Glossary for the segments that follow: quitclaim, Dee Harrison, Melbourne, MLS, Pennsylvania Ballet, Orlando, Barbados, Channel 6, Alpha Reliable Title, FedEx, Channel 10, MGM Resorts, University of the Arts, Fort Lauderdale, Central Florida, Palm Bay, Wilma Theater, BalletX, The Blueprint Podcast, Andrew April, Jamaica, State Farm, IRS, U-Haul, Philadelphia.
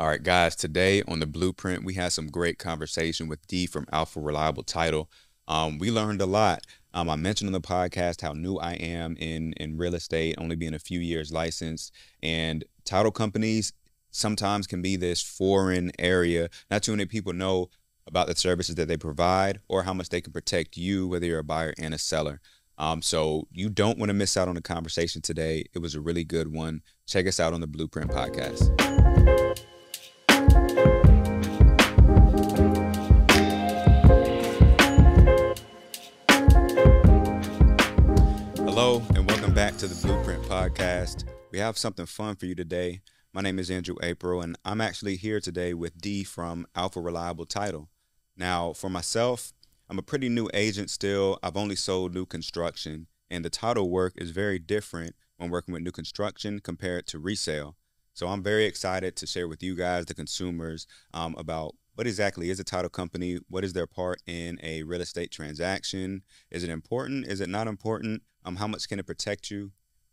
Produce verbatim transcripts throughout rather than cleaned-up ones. All right, guys, today on The Blueprint, we had some great conversation with Dee from Alpha Reliable Title. Um, we learned a lot. Um, I mentioned on the podcast how new I am in, in real estate, only being a few years licensed, and title companies sometimes can be this foreign area. Not too many people know about the services that they provide or how much they can protect you, whether you're a buyer and a seller. Um, so you don't want to miss out on the conversation today. It was a really good one. Check us out on The Blueprint Podcast. Hello, and welcome back to The Blueprint Podcast. We have something fun for you today. My name is Andrew April, and I'm actually here today with Dee from Alpha Reliable Title. Now, for myself, I'm a pretty new agent still. I've only sold new construction, and the title work is very different when working with new construction compared to resale. So I'm very excited to share with you guys, the consumers, um, about what exactly is a title company? What is their part in a real estate transaction? Is it important? Is it not important? Um, how much can it protect you?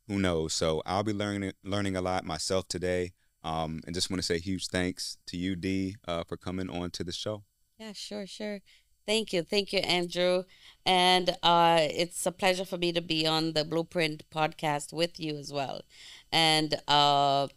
Who knows? So I'll be learning learning a lot myself today, um, and just want to say huge thanks to you, Dee, uh, for coming on to the show. Yeah, sure, sure. Thank you. Thank you, Andrew. And uh, it's a pleasure for me to be on the Blueprint Podcast with you as well. And uh,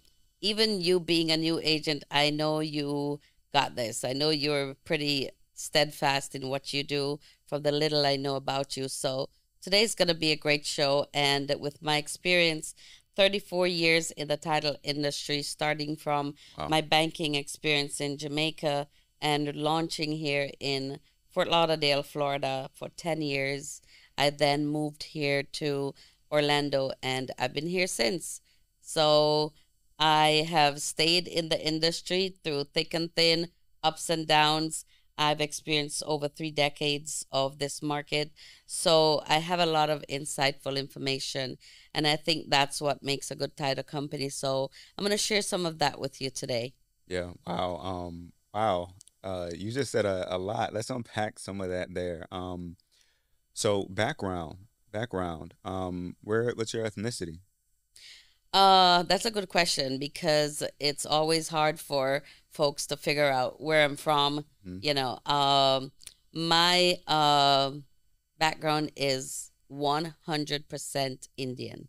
even you being a new agent, I know you got this. I know you're pretty steadfast in what you do from the little I know about you. So today's going to be a great show. And with my experience, thirty-four years in the title industry, starting from wow. my banking experience in Jamaica and launching here in Fort Lauderdale, Florida for ten years. I then moved here to Orlando, and I've been here since. So I have stayed in the industry through thick and thin, ups and downs. I've experienced over three decades of this market. So I have a lot of insightful information, and I think that's what makes a good title company. So I'm going to share some of that with you today. Yeah. Wow. Um, wow. Uh, you just said a, a lot. Let's unpack some of that there. Um, so background, background, um, where, what's your ethnicity? Uh, that's a good question, because it's always hard for folks to figure out where I'm from. Mm-hmm. You know, um, my, uh, background is one hundred percent Indian,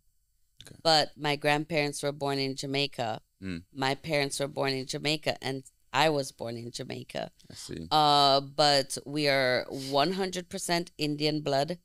okay. but my grandparents were born in Jamaica. Mm. My parents were born in Jamaica, and I was born in Jamaica. I see. Uh, but we are one hundred percent Indian blood,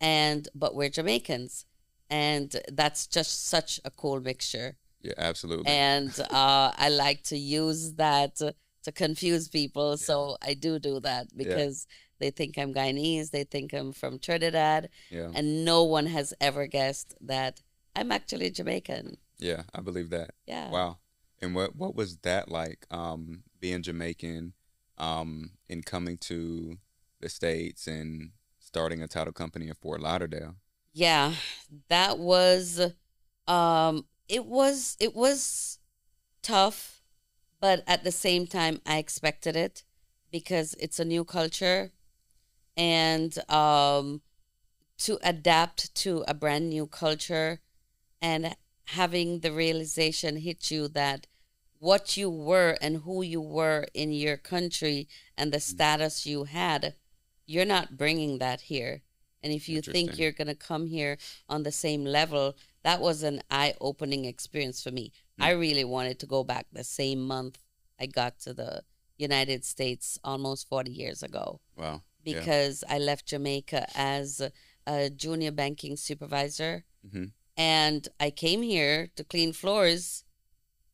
and but we're Jamaicans, and that's just such a cool mixture. Yeah, absolutely. And uh, I like to use that to, to confuse people, yeah. so I do do that because yeah. they think I'm Guyanese, they think I'm from Trinidad, yeah. and no one has ever guessed that I'm actually Jamaican. Yeah, I believe that. Yeah. Wow. And what, what was that like, um, being Jamaican, um, and coming to the States and starting a title company in Fort Lauderdale? Yeah, that was, um, it was, it was tough, but at the same time, I expected it because it's a new culture, and, um, to adapt to a brand new culture and having the realization hit you that what you were and who you were in your country and the status you had, you're not bringing that here. And if you think you're going to come here on the same level, that was an eye-opening experience for me. Mm. I really wanted to go back the same month I got to the United States almost forty years ago. Wow. Because yeah. I left Jamaica as a junior banking supervisor. Mm-hmm. And I came here to clean floors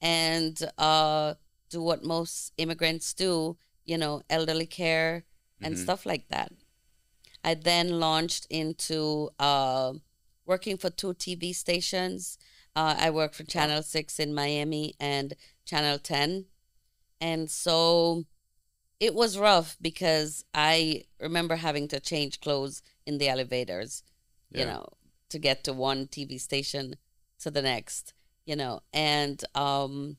and uh, do what most immigrants do, you know, elderly care and mm-hmm. stuff like that. I then launched into uh, working for two T V stations. Uh, I worked for Channel six in Miami and Channel ten. And so it was rough because I remember having to change clothes in the elevators, yeah. you know, to get to one T V station to the next, you know. And um,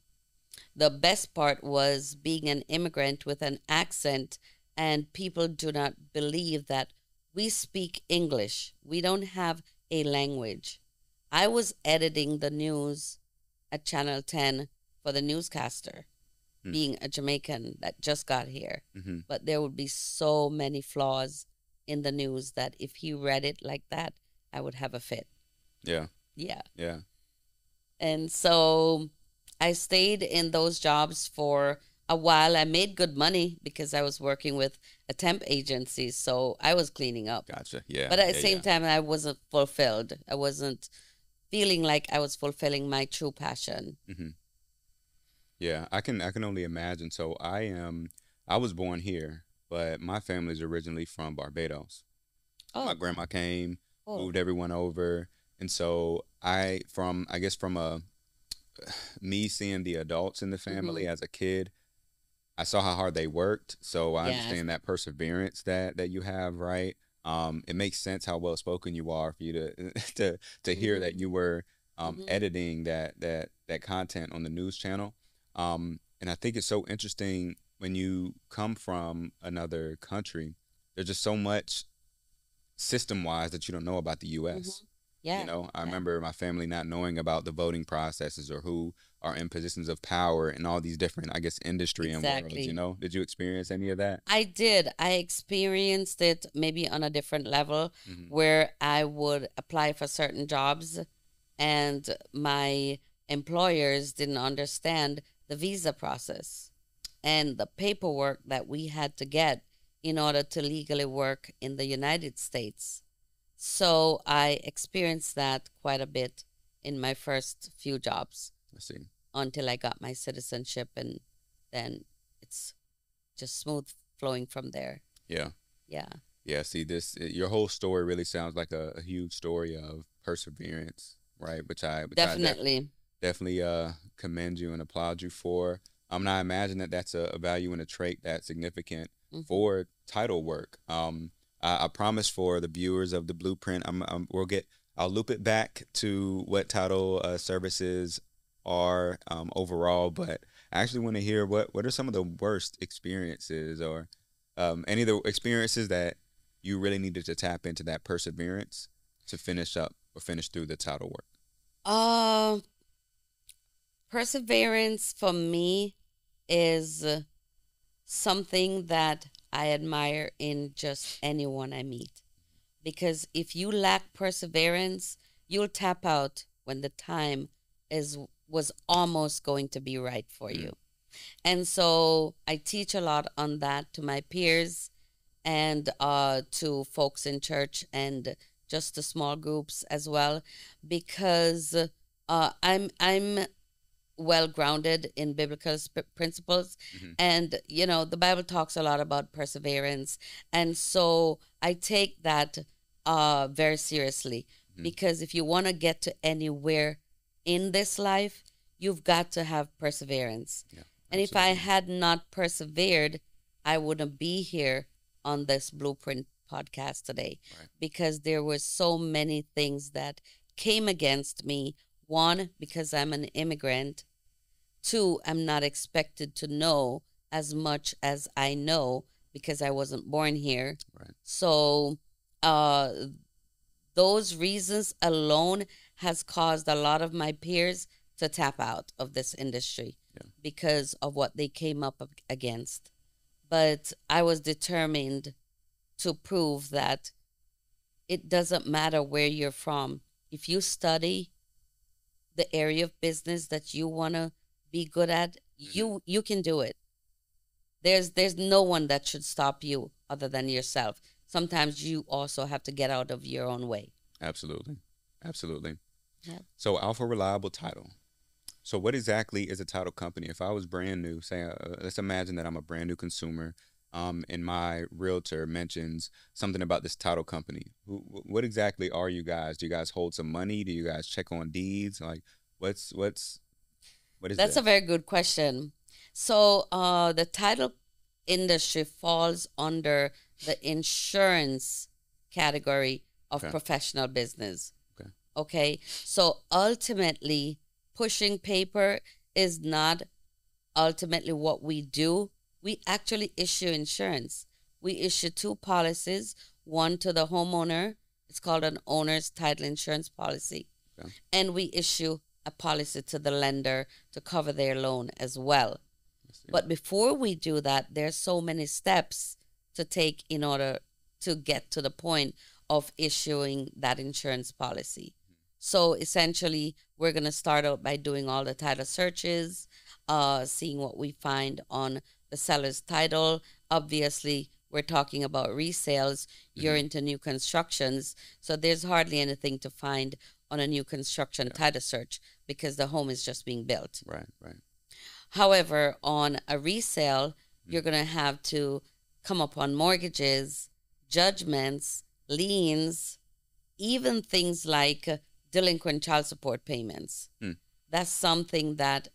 the best part was being an immigrant with an accent, and people do not believe that we speak English. We don't have a language. I was editing the news at Channel ten for the newscaster. mm. being a Jamaican that just got here. Mm-hmm. But there would be so many flaws in the news that if he read it like that, I would have a fit. Yeah. Yeah. Yeah. And so I stayed in those jobs for a while. I made good money because I was working with a temp agency, so I was cleaning up. Gotcha. Yeah. But at yeah, the same yeah. time, I wasn't fulfilled. I wasn't feeling like I was fulfilling my true passion. Mm-hmm. Yeah, I can I can only imagine. So I am I was born here, but my family's originally from Barbados. Oh. My grandma came, oh. moved everyone over. And so I, from, I guess from a, me seeing the adults in the family mm-hmm. as a kid, I saw how hard they worked. So I yes. understand that perseverance that, that you have, right? Um, it makes sense how well-spoken you are for you to, to, to hear mm-hmm. that you were um, mm-hmm. editing that, that, that content on the news channel. Um, and I think it's so interesting when you come from another country, there's just so much system-wise that you don't know about the U S Mm-hmm. Yeah, you know, I yeah. remember my family not knowing about the voting processes or who are in positions of power and all these different, I guess, industry exactly. and worlds, you know? Did you experience any of that? I did. I experienced it maybe on a different level mm-hmm. where I would apply for certain jobs and my employers didn't understand the visa process and the paperwork that we had to get in order to legally work in the United States. So I experienced that quite a bit in my first few jobs. I see. Until I got my citizenship, and then it's just smooth flowing from there. Yeah. Yeah. Yeah. See, this your whole story really sounds like a, a huge story of perseverance, right? Which I which definitely I def definitely uh, commend you and applaud you for. Um, and I imagine that that's a, a value and a trait that's significant mm-hmm. for title work. Um. I promise for the viewers of The Blueprint, I'm, I'm, we'll get, I'll loop it back to what title uh, services are um, overall, but I actually want to hear what, what are some of the worst experiences or um, any of the experiences that you really needed to tap into that perseverance to finish up or finish through the title work? Uh, perseverance for me is something that I admire in just anyone I meet, because if you lack perseverance, you'll tap out when the time is was almost going to be right for you. And so I teach a lot on that to my peers and uh, to folks in church and just to small groups as well, because uh, I'm I'm. well-grounded in biblical principles. Mm-hmm. And, you know, the Bible talks a lot about perseverance. And so I take that uh, very seriously mm-hmm. because if you want to get to anywhere in this life, you've got to have perseverance. Yeah, and if I had not persevered, I wouldn't be here on this Blueprint podcast today right. because there were so many things that came against me. One, because I'm an immigrant. Two, I'm not expected to know as much as I know because I wasn't born here. Right. So uh, those reasons alone has caused a lot of my peers to tap out of this industry yeah. because of what they came up against. But I was determined to prove that it doesn't matter where you're from. If you study the area of business that you want to be good at, you you can do it. There's there's no one that should stop you other than yourself. Sometimes you also have to get out of your own way. Absolutely. Absolutely. Yep. So Alpha Reliable Title. So what exactly is a title company? If I was brand new, say, uh, let's imagine that I'm a brand new consumer um, and my realtor mentions something about this title company. Who, what exactly are you guys? Do you guys hold some money? Do you guys check on deeds? Like what's, what's, what is that? That's a very good question. So, uh, the title industry falls under the insurance category of okay. professional business. Okay. Okay. So ultimately pushing paper is not ultimately what we do. We actually issue insurance. We issue two policies, one to the homeowner. It's called an owner's title insurance policy. Okay. And we issue a policy to the lender to cover their loan as well. Yeah. But before we do that, there's so many steps to take in order to get to the point of issuing that insurance policy. So essentially, we're going to start out by doing all the title searches, uh, seeing what we find on the seller's title. Obviously, we're talking about resales. Mm-hmm. You're into new constructions. So there's hardly anything to find on a new construction yeah. title search because the home is just being built. Right, right. However, on a resale, mm-hmm. you're going to have to come upon mortgages, judgments, liens, even things like delinquent child support payments. Mm. That's something that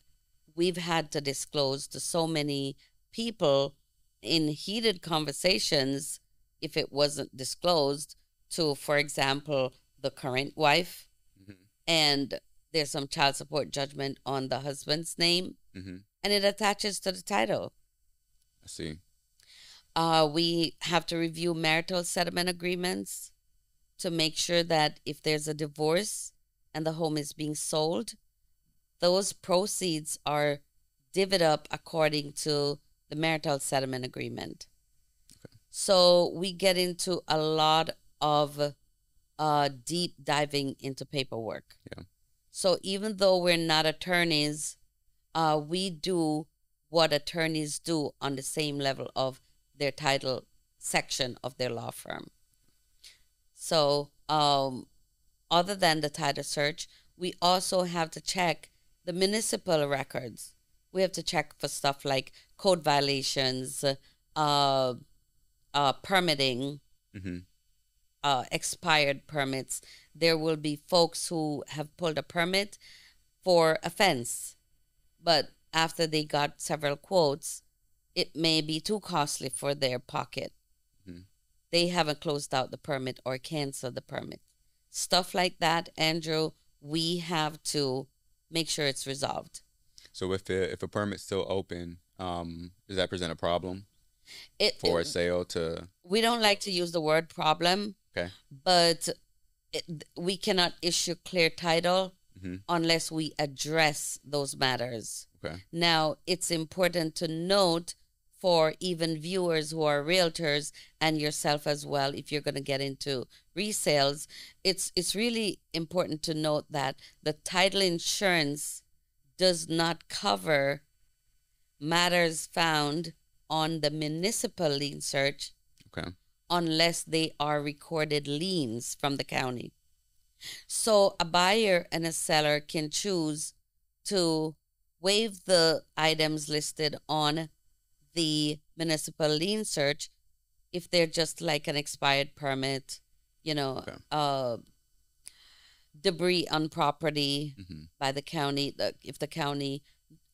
we've had to disclose to so many people in heated conversations if it wasn't disclosed to, for example, the current wife. Mm-hmm. And there's some child support judgment on the husband's name. Mm-hmm. And it attaches to the title. I see. Uh, we have to review marital settlement agreements to make sure that if there's a divorce and the home is being sold, those proceeds are divvied up according to the marital settlement agreement. Okay. So we get into a lot of uh, deep diving into paperwork. Yeah. So even though we're not attorneys, uh, we do what attorneys do on the same level of their title section of their law firm. So um, other than the title search, we also have to check the municipal records. We have to check for stuff like code violations, uh, uh, permitting, mm-hmm. uh, expired permits. There will be folks who have pulled a permit for a fence, but after they got several quotes, it may be too costly for their pocket. Mm-hmm. They haven't closed out the permit or canceled the permit. Stuff like that, Andrew, we have to make sure it's resolved. So if the, if a permit's still open, um, does that present a problem it, for it, a sale to... We don't like to use the word problem, okay, but it, we cannot issue clear title mm-hmm. unless we address those matters. Okay. Now, it's important to note for even viewers who are realtors and yourself as well, if you're going to get into resales, it's it's really important to note that the title insurance does not cover matters found on the municipal lien search okay. unless they are recorded liens from the county. So a buyer and a seller can choose to waive the items listed on the municipal lien search if they're just like an expired permit, you know, okay. uh, debris on property mm-hmm. by the county, the, if the county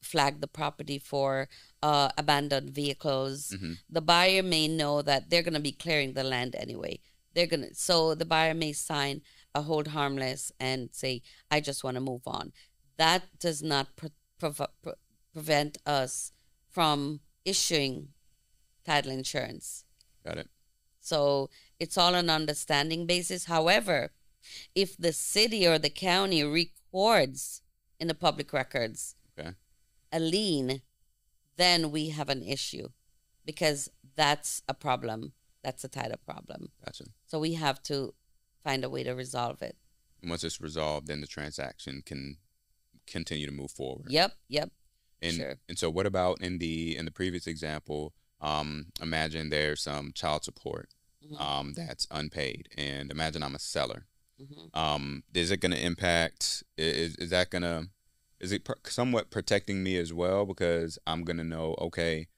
flagged the property for uh, abandoned vehicles, mm-hmm. the buyer may know that they're going to be clearing the land anyway. They're going to, so the buyer may sign a hold harmless and say, I just want to move on. That does not pre- pre- pre- prevent us from issuing title insurance. Got it. So it's all an understanding basis. However, if the city or the county records in the public records okay. a lien, then we have an issue because that's a problem. That's a title problem. Gotcha. So we have to find a way to resolve it. And once it's resolved, then the transaction can continue to move forward. Yep, yep. And, sure. and so what about in the in the previous example, um, imagine there's some child support mm-hmm. um, that's unpaid, and imagine I'm a seller. Mm-hmm. Um, is it going to impact, is, is that going to, is it per- somewhat protecting me as well? Because I'm going to know, okay,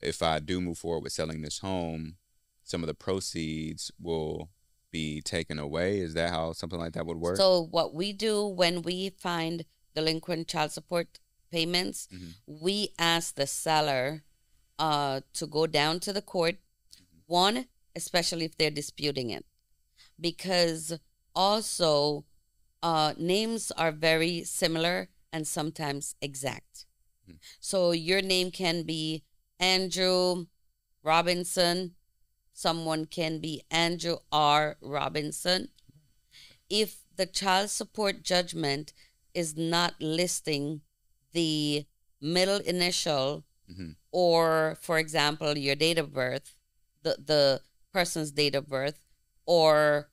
if I do move forward with selling this home, some of the proceeds will be taken away. Is that how something like that would work? So what we do when we find delinquent child support payments, mm-hmm. we ask the seller uh, to go down to the court, one, especially if they're disputing it, because also uh, names are very similar and sometimes exact. Mm-hmm. So your name can be Andrew Robinson. Someone can be Andrew R. Robinson. If the child support judgment is not listing the middle initial Mm-hmm. Or, for example, your date of birth, the, the person's date of birth, or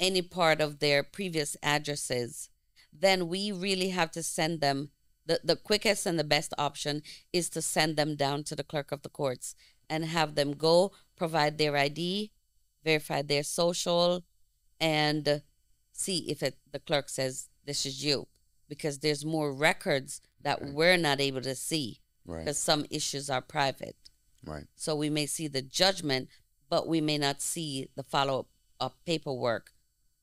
any part of their previous addresses, then we really have to send them, the, the quickest and the best option is to send them down to the clerk of the courts and have them go provide their I D, verify their social, and see if it, the clerk says, this is you, because there's more records that okay. we're not able to see because right. some issues are private. Right. So we may see the judgment, but we may not see the follow-up uh, paperwork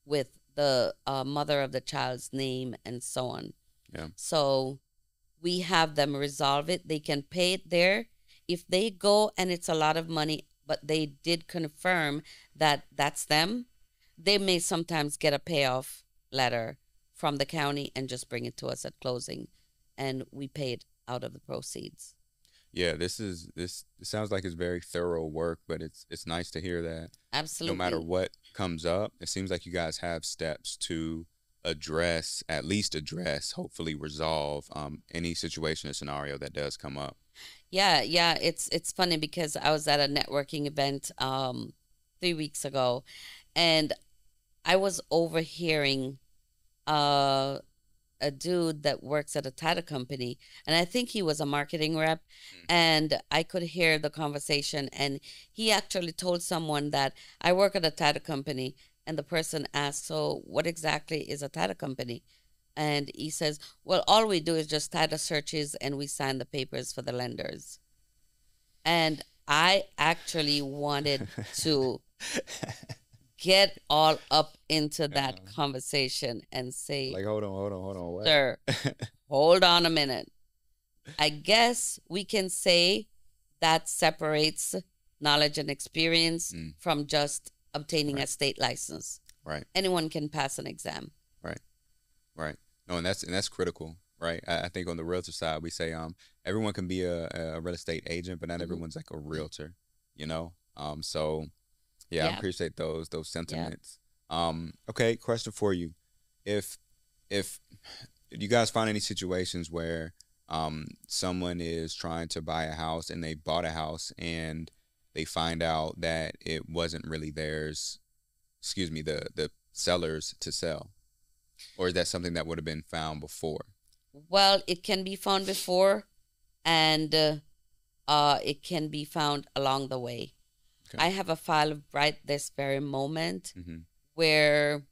with the uh, mother of the child's name and so on. Yeah. So we have them resolve it. They can pay it there. If they go and it's a lot of money, but they did confirm that that's them, they may sometimes get a payoff letter from the county and just bring it to us at closing, and we pay it out of the proceeds. Yeah, this is this it sounds like it's very thorough work, but it's it's nice to hear that. Absolutely. No matter what comes up, it seems like you guys have steps to address, at least address, hopefully resolve um, any situation or scenario that does come up. Yeah, yeah, it's it's funny because I was at a networking event um, three weeks ago, and I was overhearing uh a dude that works at a title company, and I think he was a marketing rep, mm-hmm. and I could hear the conversation, and he actually told someone that I work at a title company, and the person asked, so what exactly is a title company? And he says, well, all we do is just title searches, and we sign the papers for the lenders. And I actually wanted to get all up into that um, conversation and say, like, hold on, hold on, hold on. What? Sir, hold on a minute. I guess we can say that separates knowledge and experience mm. from just obtaining right. a state license. Right. Anyone can pass an exam. Right. Right. No, and that's and that's critical. Right. I, I think on the realtor side, we say um everyone can be a, a real estate agent, but not mm-hmm. everyone's like a realtor, you know? Um, so Yeah, yeah, I appreciate those those sentiments. Yeah. Um, okay, question for you: If if you guys find any situations where um, someone is trying to buy a house and they bought a house and they find out that it wasn't really theirs, excuse me, the the seller's to sell, or is that something that would have been found before? Well, it can be found before, and uh, uh, it can be found along the way. I have a file right this very moment mm-hmm. where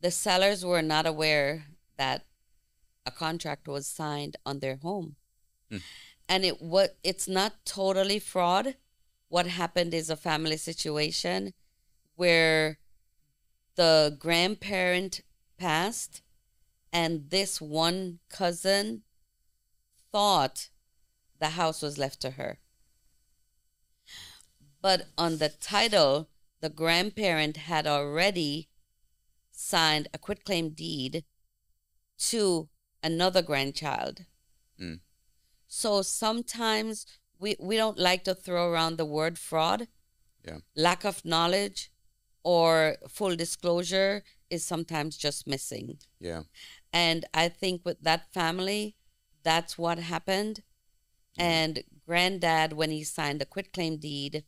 the sellers were not aware that a contract was signed on their home. Mm. And it was, it's not totally fraud. What happened is a family situation where the grandparent passed and this one cousin thought the house was left to her. But on the title, the grandparent had already signed a quitclaim deed to another grandchild. Mm. So sometimes we, we don't like to throw around the word fraud. Yeah. Lack of knowledge or full disclosure is sometimes just missing. Yeah. And I think with that family, that's what happened. Mm. And granddad, when he signed the quitclaim deed,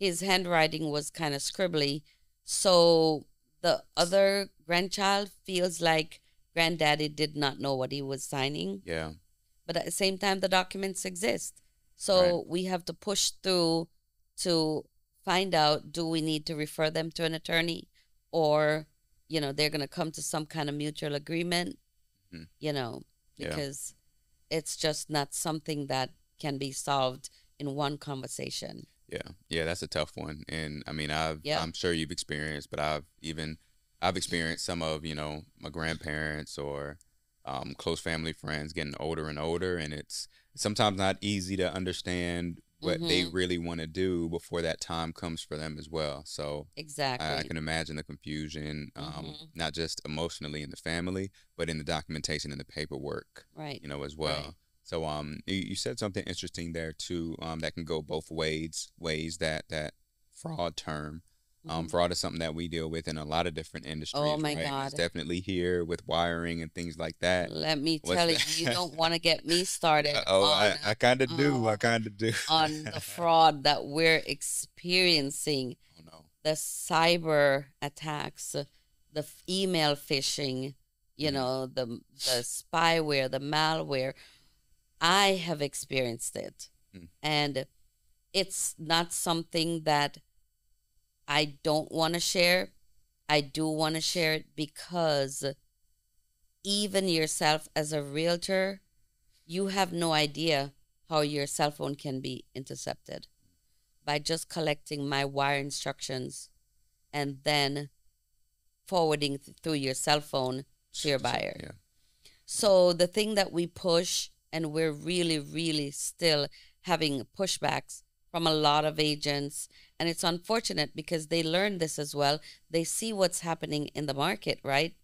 his handwriting was kind of scribbly. So the other grandchild feels like granddaddy did not know what he was signing. Yeah. But at the same time, the documents exist. So right. we have to push through to find out, do we need to refer them to an attorney? Or, you know, they're going to come to some kind of mutual agreement, mm-hmm. you know, because yeah. it's just not something that can be solved in one conversation. Yeah. Yeah. That's a tough one. And I mean, I've, yeah. I'm sure you've experienced, but I've even, I've experienced some of, you know, my grandparents or um, close family friends getting older and older. And it's sometimes not easy to understand what mm-hmm. they really want to do before that time comes for them as well. So exactly, I, I can imagine the confusion, um, mm-hmm. not just emotionally in the family, but in the documentation and the paperwork, right? You know, as well. Right. So um, you said something interesting there too. Um, that can go both ways. Ways that that fraud term. Um, fraud is something that we deal with in a lot of different industries. Oh my right? God. It's definitely here with wiring and things like that. Let me What's tell that? you, you don't want to get me started. Uh, oh, on, I, I kind of uh, do. I kind of do. On the fraud that we're experiencing, oh, no. the cyber attacks, the email phishing, you mm-hmm. know, the, the spyware, the malware. I have experienced it. Mm. And it's not something that I don't want to share. I do want to share it because even yourself as a realtor, you have no idea how your cell phone can be intercepted by just collecting my wire instructions and then forwarding th- through your cell phone to your buyer. Yeah. So the thing that we push, and we're really, really still having pushbacks from a lot of agents. And it's unfortunate because they learn this as well. They see what's happening in the market, right?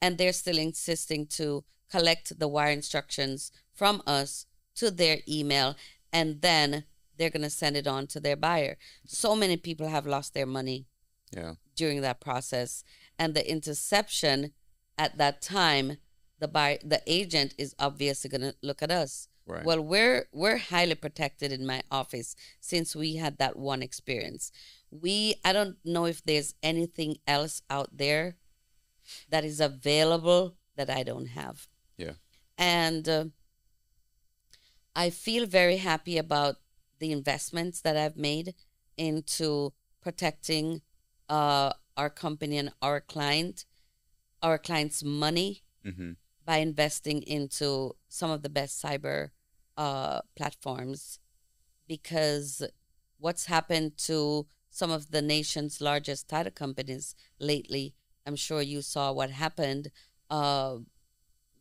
And they're still insisting to collect the wire instructions from us to their email, and then they're going to send it on to their buyer. So many people have lost their money yeah. during that process. And the interception at that time, the buyer, the agent is obviously going to look at us. Right. Well, we're we're highly protected in my office since we had that one experience. We I don't know if there's anything else out there that is available that I don't have. Yeah. And uh, I feel very happy about the investments that I've made into protecting uh, our company and our client, our client's money mm-hmm. by investing into some of the best cyber Uh, platforms, because what's happened to some of the nation's largest title companies lately, I'm sure you saw what happened. Uh,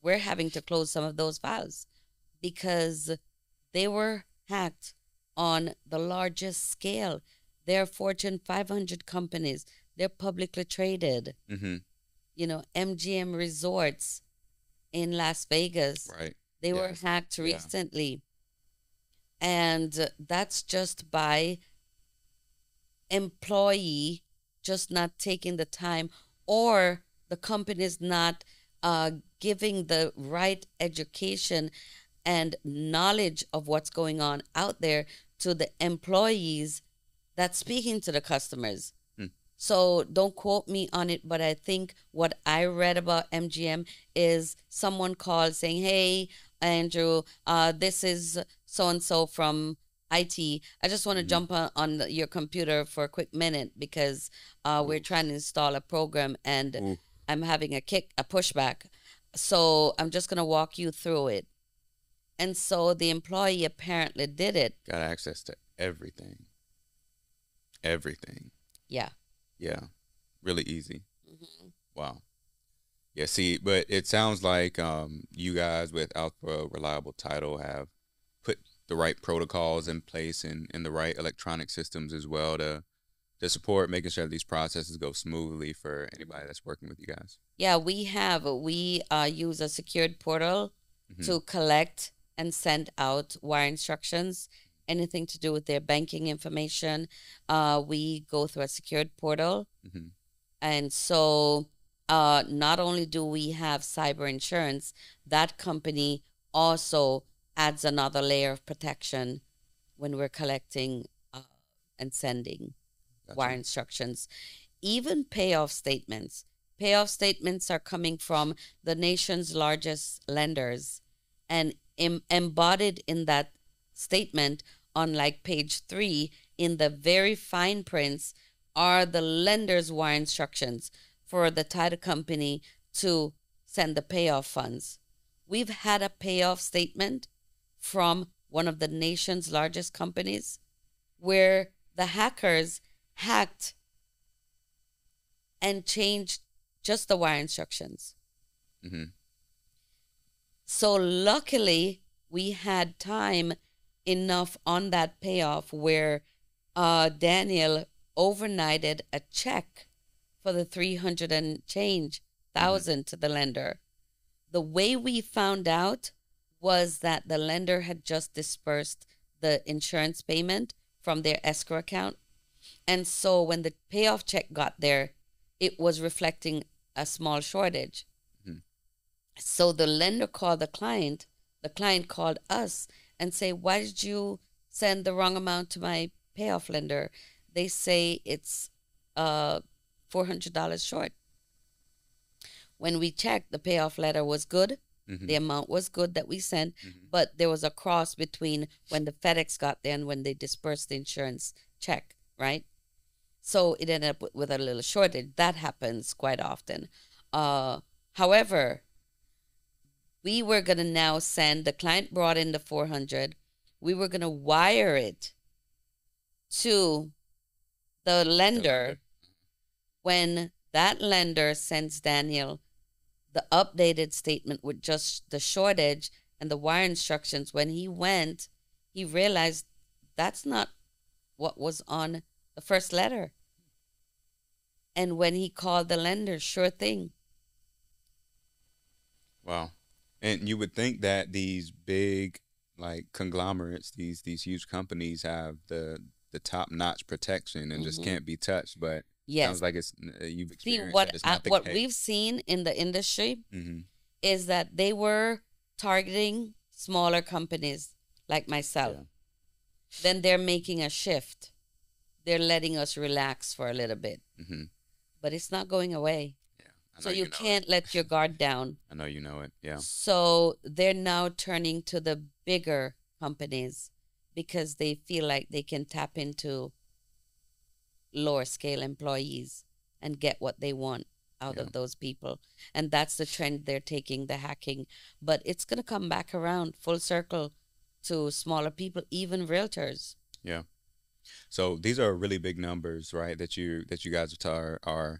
we're having to close some of those files because they were hacked on the largest scale. They're Fortune five hundred companies. They're publicly traded. Mm-hmm. You know, M G M Resorts in Las Vegas. Right. They yes. were hacked recently. Yeah. And that's just by employee just not taking the time, or the company's not uh, giving the right education and knowledge of what's going on out there to the employees that's speaking to the customers. Mm. So don't quote me on it, but I think what I read about M G M is someone called saying, hey, Andrew, uh, this is so-and-so from I T. I just want to mm-hmm. jump on, on your computer for a quick minute because uh, we're trying to install a program and Ooh. I'm having a kick, a pushback. So I'm just going to walk you through it. And so the employee apparently did it. Got access to everything. Everything. Yeah. Yeah. Really easy. Mm-hmm. Wow. Yeah, see, but it sounds like um, you guys with Alpha Reliable Title have put the right protocols in place and, and the right electronic systems as well to to support making sure that these processes go smoothly for anybody that's working with you guys. Yeah, we have. We uh, use a secured portal mm-hmm. to collect and send out wire instructions, anything to do with their banking information. Uh, we go through a secured portal. Mm-hmm. And so... Uh, not only do we have cyber insurance, that company also adds another layer of protection when we're collecting uh, and sending gotcha. wire instructions. Even payoff statements. Payoff statements are coming from the nation's largest lenders, and em- embodied in that statement on like page three in the very fine prints are the lender's wire instructions for the title company to send the payoff funds. We've had a payoff statement from one of the nation's largest companies where the hackers hacked and changed just the wire instructions. Mm-hmm. So luckily, we had time enough on that payoff where uh, Daniel overnighted a check for the three hundred and change thousand mm-hmm. to the lender. The way we found out was that the lender had just dispersed the insurance payment from their escrow account. And so when the payoff check got there, it was reflecting a small shortage. Mm-hmm. So the lender called the client, the client called us and say, why did you send the wrong amount to my payoff lender? They say it's uh, four hundred dollars short. When we checked, the payoff letter was good. Mm-hmm. The amount was good that we sent, mm-hmm. but there was a cross between when the FedEx got there and when they dispersed the insurance check, right? So it ended up with a little shortage. That happens quite often. Uh, however, we were going to now send, the client brought in the four hundred. We were going to wire it to the lender. When that lender sends Daniel the updated statement with just the shortage and the wire instructions, when he went, he realized that's not what was on the first letter. And when he called the lender, sure thing. Wow. And you would think that these big, like, conglomerates, these these huge companies have the the top-notch protection and mm-hmm. just can't be touched, but yes. Sounds like it's uh, you've experienced. See, what it's not I, what case. We've seen in the industry mm-hmm. is that they were targeting smaller companies like myself. Yeah. Then they're making a shift. They're letting us relax for a little bit, mm-hmm. but it's not going away. Yeah. I know so you, you know can't it. Let your guard down. I know you know it. Yeah. So they're now turning to the bigger companies because they feel like they can tap into lower scale employees and get what they want out yeah. of those people. And that's the trend they're taking, the hacking. But it's going to come back around full circle to smaller people, even realtors. Yeah. So these are really big numbers, right, that you that you guys are are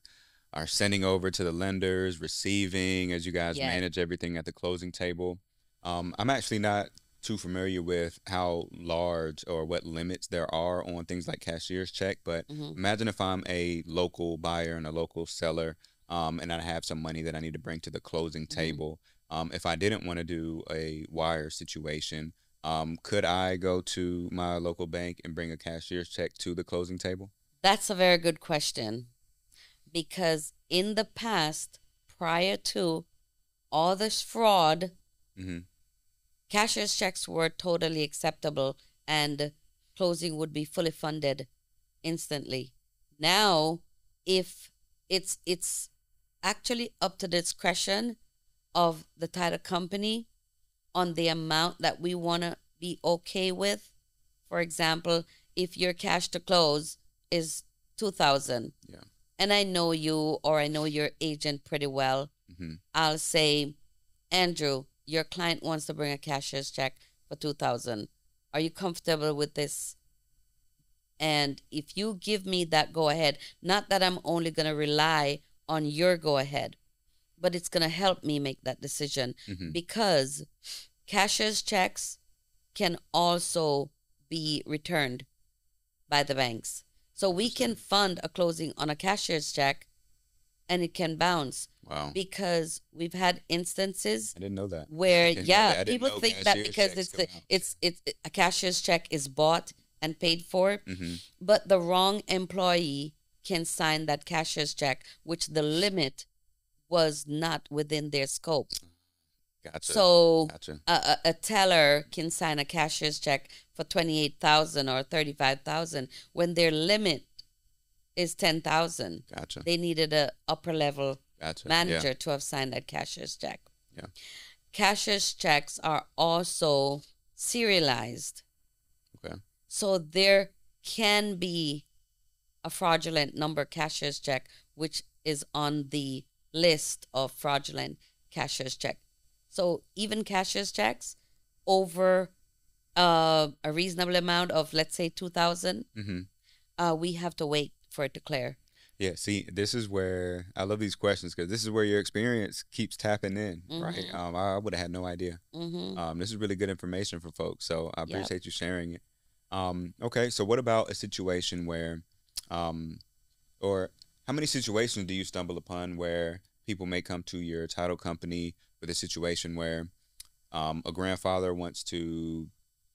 are sending over to the lenders, receiving as you guys yeah. manage everything at the closing table. Um, I'm actually not too familiar with how large or what limits there are on things like cashier's check, but mm-hmm. imagine if I'm a local buyer and a local seller um, and I have some money that I need to bring to the closing mm-hmm. table. Um, if I didn't want to do a wire situation, um, could I go to my local bank and bring a cashier's check to the closing table? That's a very good question, because in the past, prior to all this fraud, mm-hmm. cashier's checks were totally acceptable and closing would be fully funded instantly. Now, if it's it's actually up to the discretion of the title company on the amount that we want to be okay with. For example, if your cash to close is two thousand dollars, yeah. and I know you or I know your agent pretty well, mm-hmm. I'll say, Andrew, your client wants to bring a cashier's check for two thousand dollars. Are you comfortable with this? And if you give me that go-ahead, not that I'm only going to rely on your go-ahead, but it's going to help me make that decision mm-hmm. because cashier's checks can also be returned by the banks. So we can fund a closing on a cashier's check and it can bounce. Wow. Because we've had instances I didn't know that. Where yeah, that. People think that because it's the, it's it's a cashier's check is bought and paid for, mm-hmm. but the wrong employee can sign that cashier's check, which the limit was not within their scope. Gotcha. So gotcha. A, a teller can sign a cashier's check for twenty-eight thousand dollars or thirty-five thousand dollars when their limit is ten thousand dollars. Gotcha. They needed a upper level Gotcha. Manager yeah. to have signed that cashier's check. Yeah. Cashier's checks are also serialized. Okay. So there can be a fraudulent number cashier's check, which is on the list of fraudulent cashier's check. So even cashier's checks over uh, a reasonable amount of, let's say, two thousand dollars, mm-hmm. uh, we have to wait for it to clear. Yeah, see, this is where I love these questions because this is where your experience keeps tapping in, mm-hmm. right? Um, I would have had no idea. Mm-hmm. Um, this is really good information for folks, so I appreciate yep. you sharing it. Um, okay, so what about a situation where, um, or how many situations do you stumble upon where people may come to your title company with a situation where um, a grandfather wants to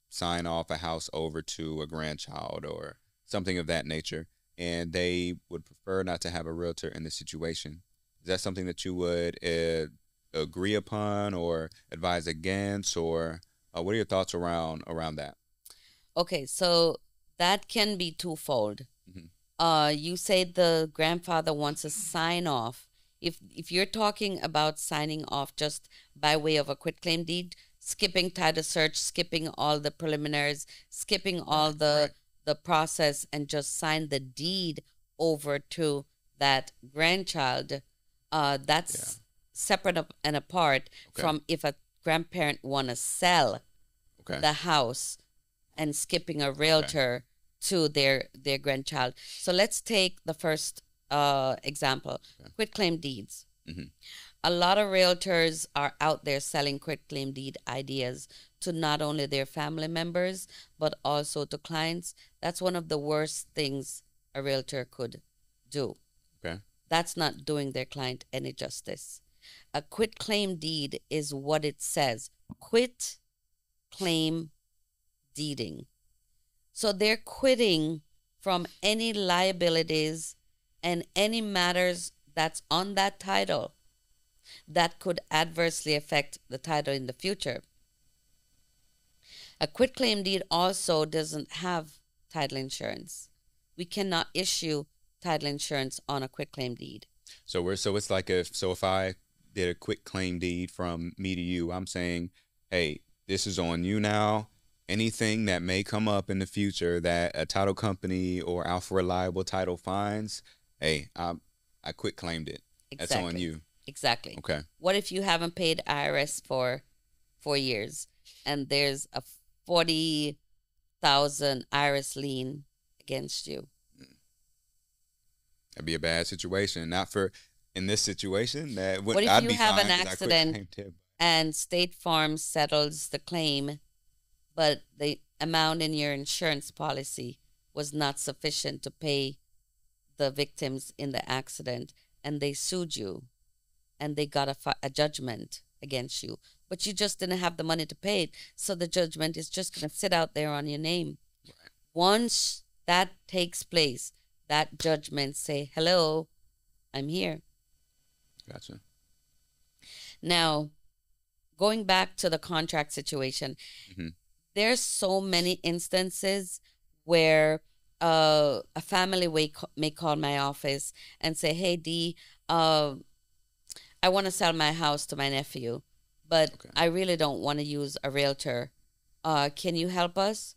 sign off a house over to a grandchild or something of that nature? and they would prefer not to have a realtor in the situation. Is that something that you would uh, agree upon or advise against, or uh, what are your thoughts around around that? Okay, so that can be twofold. Mm-hmm. Uh, you say the grandfather wants a sign off. If if you're talking about signing off just by way of a quitclaim deed, skipping title search, skipping all the preliminaries, skipping all the the process, and just sign the deed over to that grandchild, uh, that's yeah. separate and apart okay. from if a grandparent want to sell okay. the house and skipping a realtor okay. to their their grandchild. So let's take the first uh, example, okay. quitclaim deeds. Mm-hmm. A lot of realtors are out there selling quitclaim deed ideas to not only their family members, but also to clients. That's one of the worst things a realtor could do. Okay. That's not doing their client any justice. A quitclaim deed is what it says, quit claim deeding. So they're quitting from any liabilities and any matters that's on that title that could adversely affect the title in the future. A quitclaim deed also doesn't have title insurance. We cannot issue title insurance on a quitclaim deed. So we're so it's like if so if I did a quitclaim deed from me to you, I'm saying, hey, this is on you now. Anything that may come up in the future that a title company or Alpha Reliable Title finds, hey, I I quitclaimed it. Exactly. That's on you. Exactly. Okay. What if you haven't paid I R S for four years and there's a forty thousand I R S lien against you? That'd be a bad situation. Not for in this situation. That would, what if I'd you be have an accident and State Farm settles the claim, but the amount in your insurance policy was not sufficient to pay the victims in the accident, and they sued you? And they got a, a judgment against you, but you just didn't have the money to pay it. So the judgment is just going to sit out there on your name. Right. Once that takes place, that judgment say, hello, I'm here. Gotcha. Now, going back to the contract situation, mm-hmm. there's so many instances where uh, a family may call my office and say, hey, Dee, uh, I want to sell my house to my nephew, but okay. I really don't want to use a realtor. Uh, can you help us?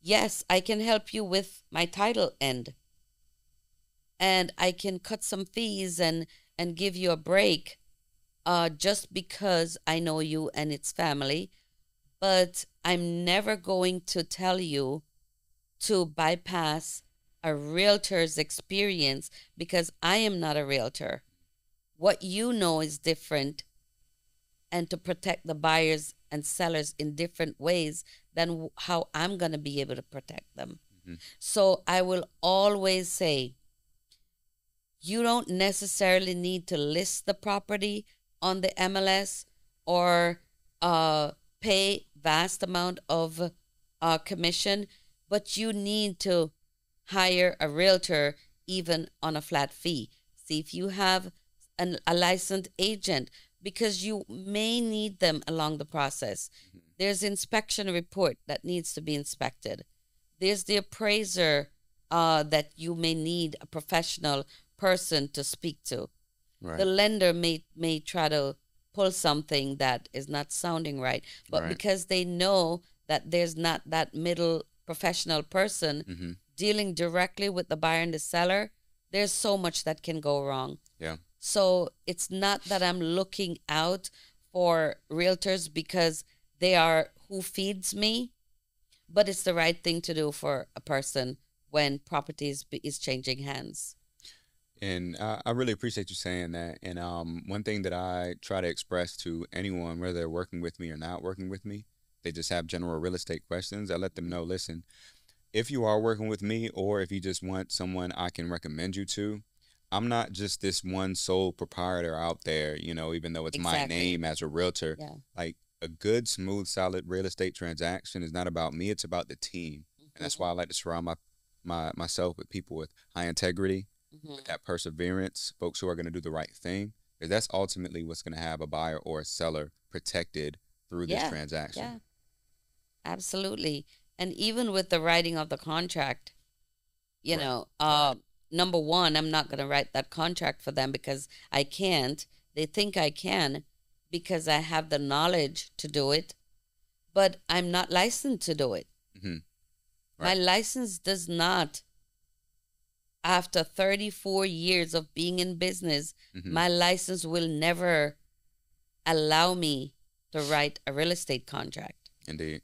Yes, I can help you with my title end. And I can cut some fees and, and give you a break uh, just because I know you and it's family. But I'm never going to tell you to bypass a realtor's experience because I am not a realtor. What you know is different, and to protect the buyers and sellers in different ways than how I'm going to be able to protect them. Mm-hmm. So I will always say, you don't necessarily need to list the property on the M L S or uh, pay vast amount of uh, commission, but you need to hire a realtor even on a flat fee. See, if you have An, a licensed agent, because you may need them along the process. Mm-hmm. There's inspection report that needs to be inspected. There's the appraiser uh, that you may need a professional person to speak to. Right. The lender may, may try to pull something that is not sounding right, but right. because they know that there's not that middle professional person mm-hmm. dealing directly with the buyer and the seller, there's so much that can go wrong. Yeah. So it's not that I'm looking out for realtors because they are who feeds me, but it's the right thing to do for a person when property is, is changing hands. And I, I really appreciate you saying that. And um, one thing that I try to express to anyone, whether they're working with me or not working with me, they just have general real estate questions. I let them know, listen, if you are working with me or if you just want someone I can recommend you to, I'm not just this one sole proprietor out there, you know, even though it's exactly. my name as a realtor. Yeah. Like a good, smooth, solid real estate transaction is not about me. It's about the team. Mm-hmm. And that's why I like to surround my, my myself with people with high integrity, mm-hmm. with that perseverance, folks who are going to do the right thing. Because that's ultimately what's going to have a buyer or a seller protected through yeah. this transaction. Yeah, absolutely. And even with the writing of the contract, you right. know, uh, number one, I'm not going to write that contract for them because I can't. They think I can because I have the knowledge to do it, but I'm not licensed to do it. Mm-hmm. Right. My license does not, after thirty-four years of being in business, mm-hmm. my license will never allow me to write a real estate contract. Indeed.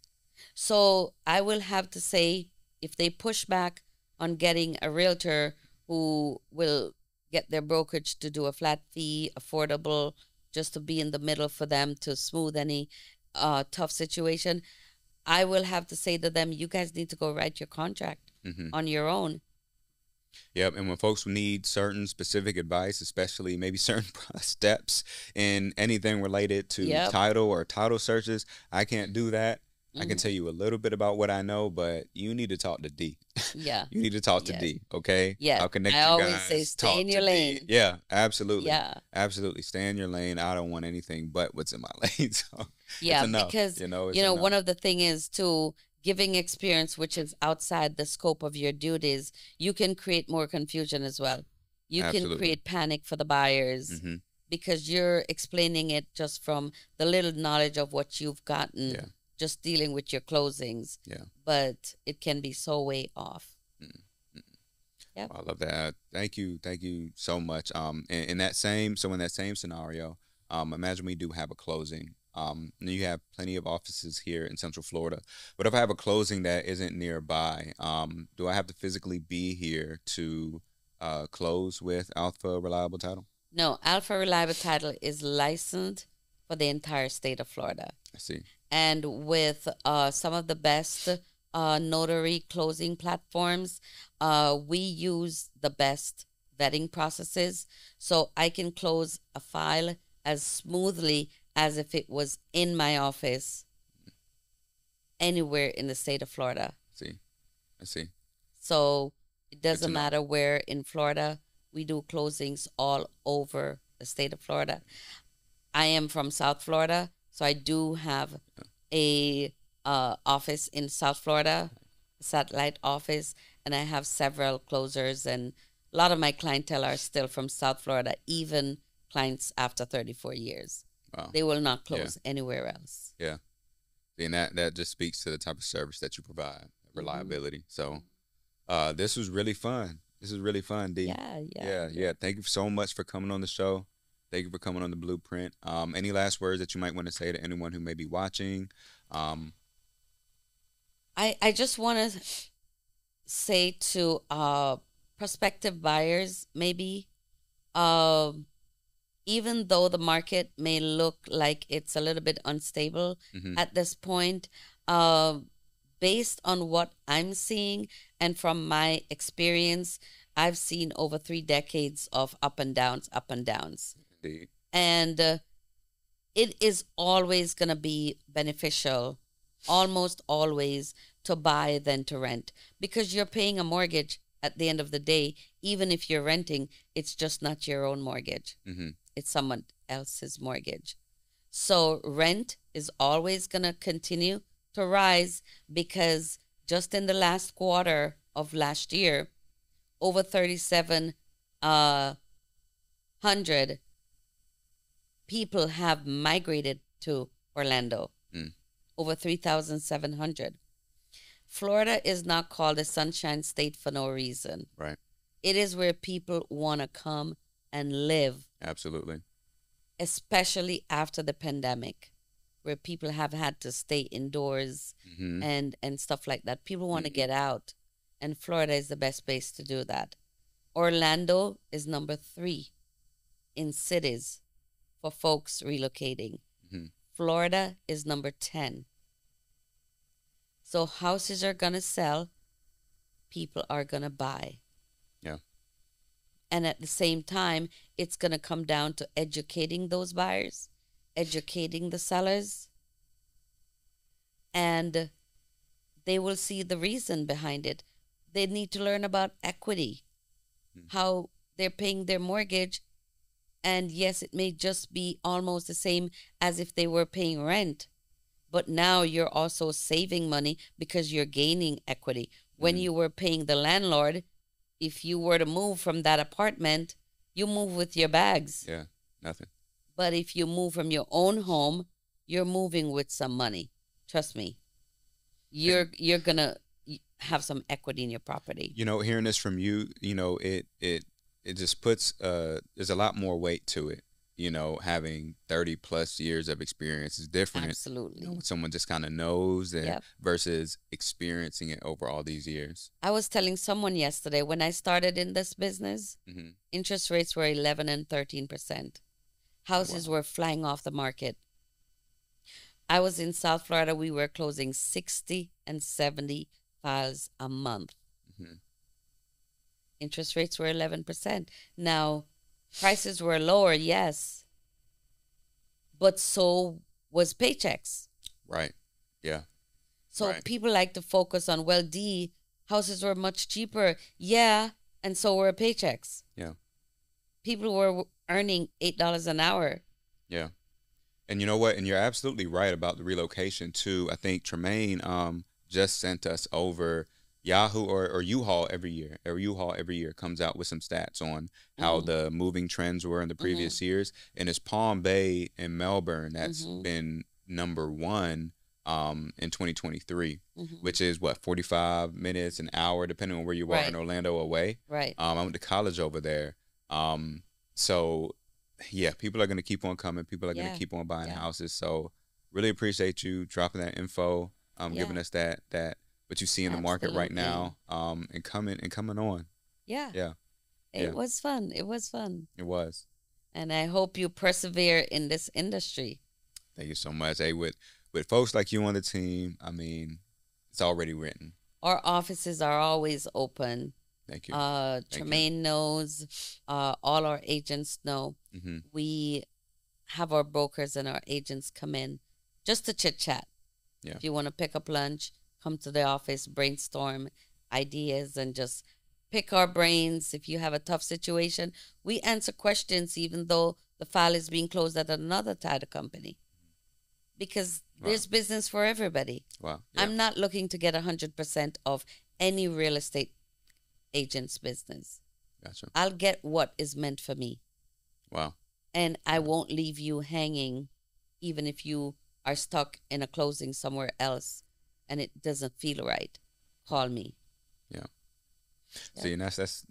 So I will have to say, if they push back on getting a realtor who will get their brokerage to do a flat fee, affordable, just to be in the middle for them to smooth any uh, tough situation, I will have to say to them, you guys need to go write your contract mm-hmm. on your own. Yep. And when folks need certain specific advice, especially maybe certain steps in anything related to yep. title or title searches, I can't do that. Mm-hmm. I can tell you a little bit about what I know, but you need to talk to Dee. Yeah. You need to talk to yes. Dee. Okay. Yeah. I'll connect I you guys. I always say stay in your lane. Dee. Yeah, absolutely. Yeah. Absolutely. Stay in your lane. I don't want anything but what's in my lane. So yeah, it's enough, because, you know, you know enough. One of the thing is to giving experience, which is outside the scope of your duties, you can create more confusion as well. You Absolutely. Can create panic for the buyers mm-hmm. because you're explaining it just from the little knowledge of what you've gotten, yeah. just dealing with your closings. Yeah. But it can be so way off. Mm-hmm. Yep. I love that. Thank you. Thank you so much. Um, in, in that same, so in that same scenario, um, imagine we do have a closing. Um, you have plenty of offices here in Central Florida, but if I have a closing that isn't nearby, um, do I have to physically be here to uh, close with Alpha Reliable Title? No, Alpha Reliable Title is licensed for the entire state of Florida. I see. And with uh, some of the best uh, notary closing platforms, uh, we use the best vetting processes, so I can close a file as smoothly as if it was in my office anywhere in the state of Florida. I see. I see. So it doesn't matter where in Florida. We do closings all over the state of Florida. I am from South Florida, so I do have a uh, office in South Florida, satellite office, and I have several closers, and a lot of my clientele are still from South Florida, even clients after thirty-four years. Wow. They will not close yeah. anywhere else. Yeah. And that, that just speaks to the type of service that you provide, reliability. Mm-hmm. So uh, this was really fun. This is really fun, Dee. Yeah, yeah. Yeah, yeah. Thank you so much for coming on the show. Thank you for coming on The Blueprint. Um, any last words that you might want to say to anyone who may be watching? Um, I, I just want to say to uh, prospective buyers, maybe, uh, even though the market may look like it's a little bit unstable mm-hmm. at this point, uh, based on what I'm seeing and from my experience, I've seen over three decades of up and downs, up and downs. Indeed. And uh, it is always going to be beneficial, almost always, to buy than to rent, because you're paying a mortgage at the end of the day. Even if you're renting, it's just not your own mortgage. Mm-hmm. It's someone else's mortgage. So rent is always going to continue to rise, because just in the last quarter of last year, over thirty-seven hundred people have migrated to Orlando, mm. over three thousand seven hundred. Florida is not called a sunshine state for no reason. Right. It is where people want to come and live. Absolutely. Especially after the pandemic, where people have had to stay indoors mm-hmm. and, and stuff like that. People want to mm-hmm. get out, and Florida is the best place to do that. Orlando is number three in cities for folks relocating. Mm-hmm. Florida is number ten. So houses are going to sell, people are going to buy. Yeah. And at the same time, it's going to come down to educating those buyers, educating the sellers, and they will see the reason behind it. They need to learn about equity, mm-hmm. how they're paying their mortgage. And yes, it may just be almost the same as if they were paying rent. But now you're also saving money because you're gaining equity. When mm-hmm. you were paying the landlord, if you were to move from that apartment, you move with your bags. Yeah, nothing. But if you move from your own home, you're moving with some money. Trust me. You're you're going to have some equity in your property. You know, hearing this from you, you know, it it it just puts uh there's a lot more weight to it. You know, having thirty plus years of experience is different. Absolutely. You know, someone just kind of knows that yep. versus experiencing it over all these years. I was telling someone yesterday, when I started in this business, mm-hmm. interest rates were eleven and thirteen percent. Houses wow. were flying off the market. I was in South Florida. We were closing sixty and seventy files a month. Mm-hmm. Interest rates were eleven percent. Now, prices were lower, yes, but so was paychecks. Right, yeah. So right. people like to focus on, well, Dee, houses were much cheaper. Yeah, and so were paychecks. Yeah. People were earning eight dollars an hour. Yeah. And you know what? And you're absolutely right about the relocation, too. I think Tremaine um, just sent us over Yahoo or, or U-Haul every year. Or U-Haul every year comes out with some stats on how mm-hmm. the moving trends were in the previous mm-hmm. years. And it's Palm Bay and Melbourne that's mm-hmm. been number one um, in twenty twenty-three, mm-hmm. which is, what, forty-five minutes, an hour, depending on where you right. are in Orlando away. Right. Um, I went to college over there. Um, so... yeah, people are going to keep on coming. People are yeah. going to keep on buying yeah. houses. So really appreciate you dropping that info, um, yeah. giving us that, that what you see in Absolutely. The market right now um, and coming and coming on. Yeah. Yeah. It yeah. was fun. It was fun. It was. And I hope you persevere in this industry. Thank you so much. Hey, with, with folks like you on the team, I mean, it's already written. Our offices are always open. Thank you. Uh, Thank Tremaine you. knows, uh, all our agents know. Mm-hmm. We have our brokers and our agents come in just to chit chat. Yeah. If you want to pick up lunch, come to the office, brainstorm ideas and just pick our brains. If you have a tough situation, we answer questions, even though the file is being closed at another title company, because wow. there's business for everybody. Wow. Yeah. I'm not looking to get one hundred percent of any real estate agent's business. Gotcha. I'll get what is meant for me. Wow. And I won't leave you hanging, even if you are stuck in a closing somewhere else and it doesn't feel right. Call me. Yeah. yeah. See, and that's that's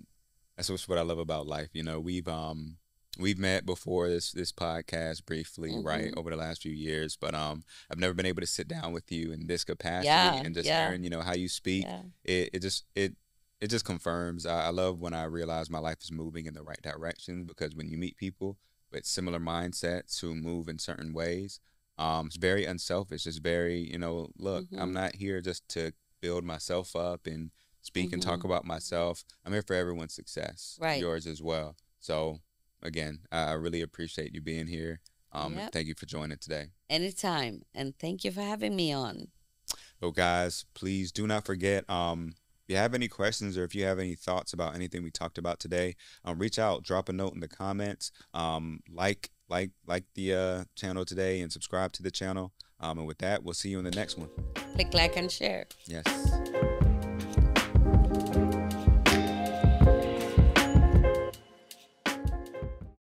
that's what's what I love about life. You know, we've um we've met before this this podcast briefly, mm-hmm. right, over the last few years, but um I've never been able to sit down with you in this capacity yeah, and just yeah. hearing, you know, how you speak. Yeah. It it just it It just confirms. I, I love when I realize my life is moving in the right direction, because when you meet people with similar mindsets who move in certain ways, um, it's very unselfish. It's very, you know, look, mm-hmm. I'm not here just to build myself up and speak mm-hmm. and talk about myself. I'm here for everyone's success, right. yours as well. So, again, I, I really appreciate you being here. Um, yep. Thank you for joining today. Anytime. And thank you for having me on. Well, guys, please do not forget. Um, If you have any questions or if you have any thoughts about anything we talked about today, um, reach out, drop a note in the comments, um, like, like, like the uh, channel today and subscribe to the channel. Um, and with that, we'll see you in the next one. Click like and share. Yes.